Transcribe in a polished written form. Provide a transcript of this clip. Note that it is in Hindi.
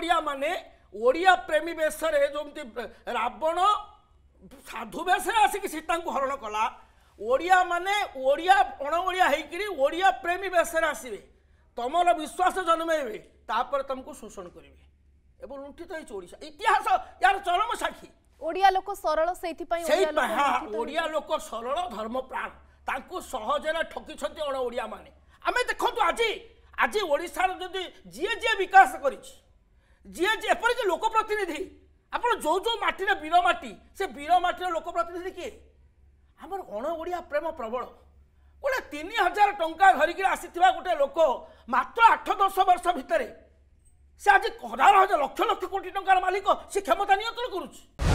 ओडिया माने ओडिया प्रेमी बेस जमी रावण साधु बेस आसिक सीता को हरण कला ओडिया माने ओडिया अणओिया ओडिया प्रेमी बेस आसवे तुम विश्वास जन्मेबे तापर तुमको शोषण करेंगे एवं लुंठित होशा इतिहास यार चरम साक्षी ओडिया लोक सरल से ओडिया लोक सरल धर्म प्राण तांको सहजरे ठकिछथि अण ओडिया माने आमे देखंतु आज आज ओडिसा जदि जे जे विकास करिछि जे जे पर जे लोक प्रतिनिधि आपण जो जो माटी रे बीर माटी से बीर माटी रे लोक प्रतिनिधि के हमर अण ओडिया प्रेम प्रबल कोले 3000 टंका धरि के आसीथिबा गोटे लोक मात्र 8-10 वर्ष भितरे से आज 1000 लक्ष लक्ष कोटी टंका मालिक से क्षमता नियंत्रण करूछि।